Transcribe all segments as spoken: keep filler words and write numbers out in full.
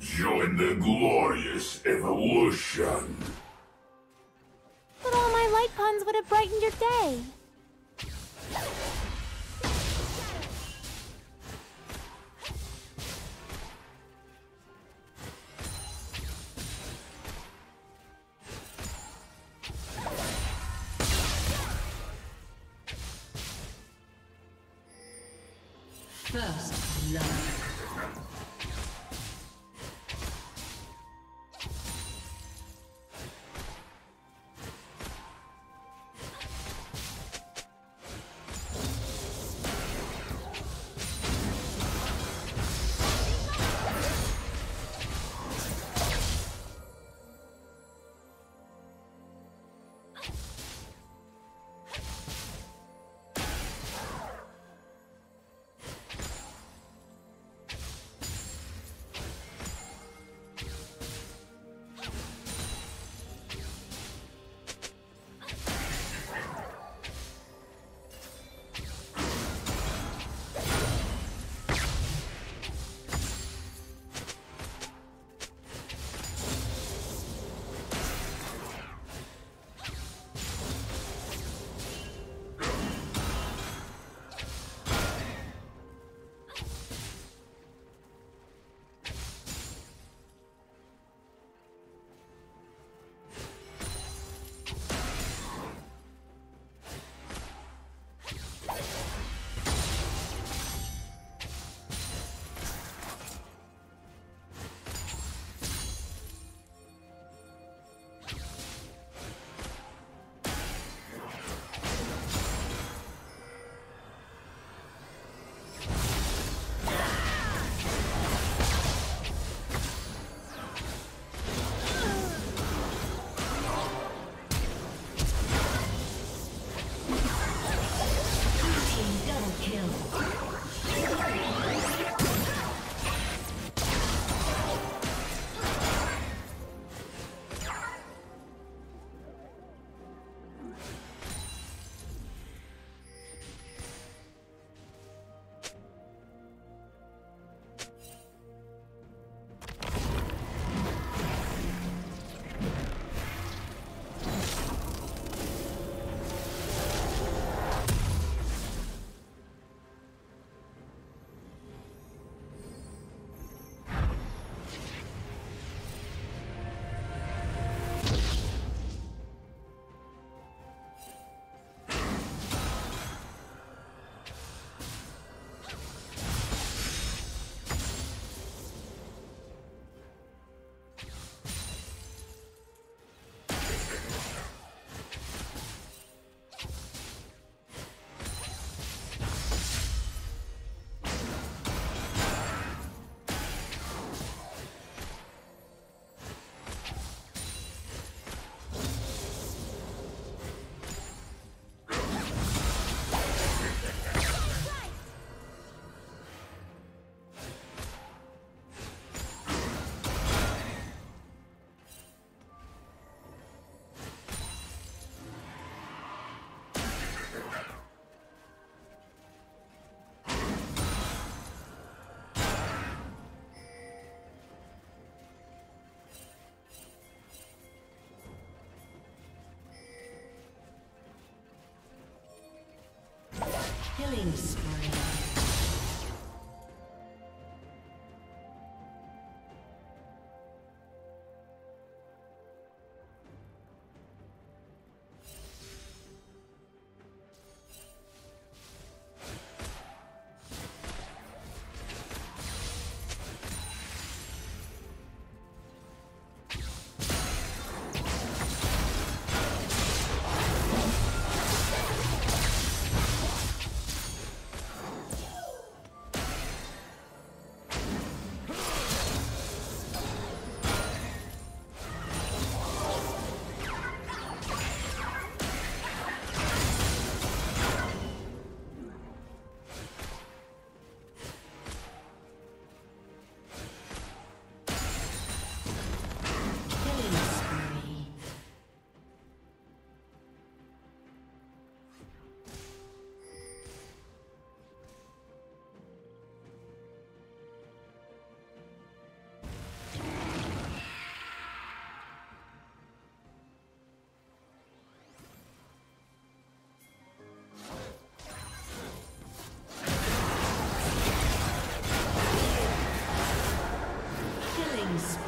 Join the glorious evolution. But all my light puns would have brightened your day. First love. Killing spree.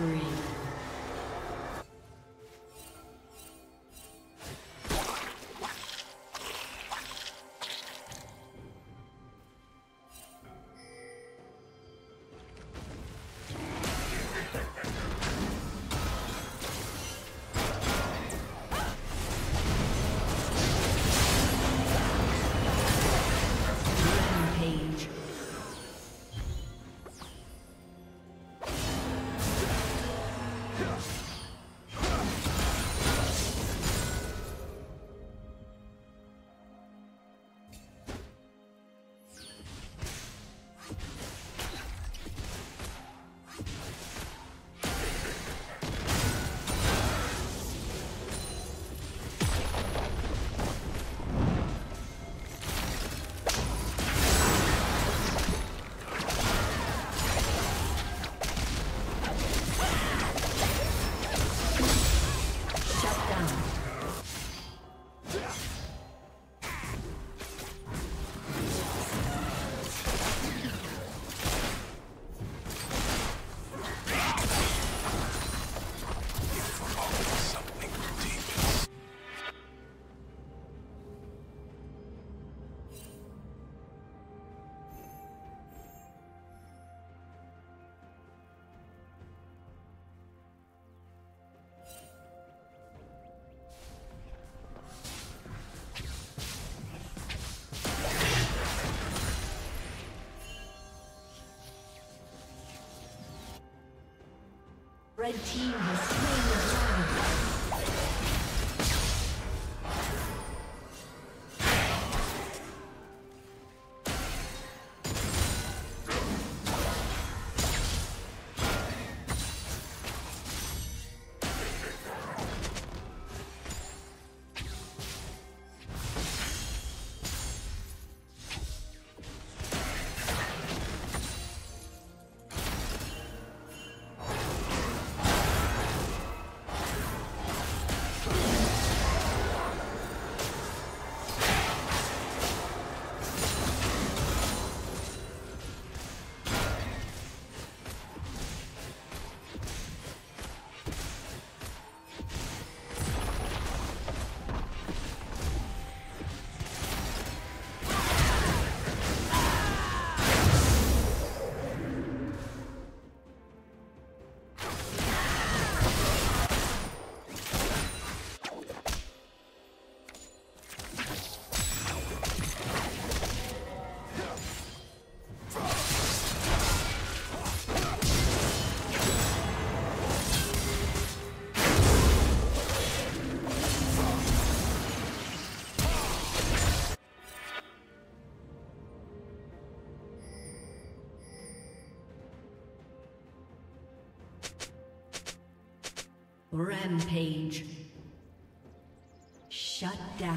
spree. Red team has slain the rampage. Shut down.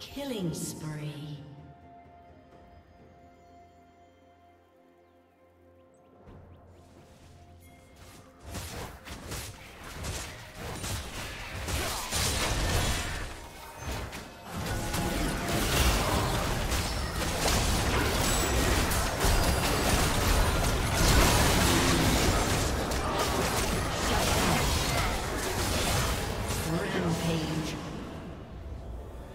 Killing spree. Rampage.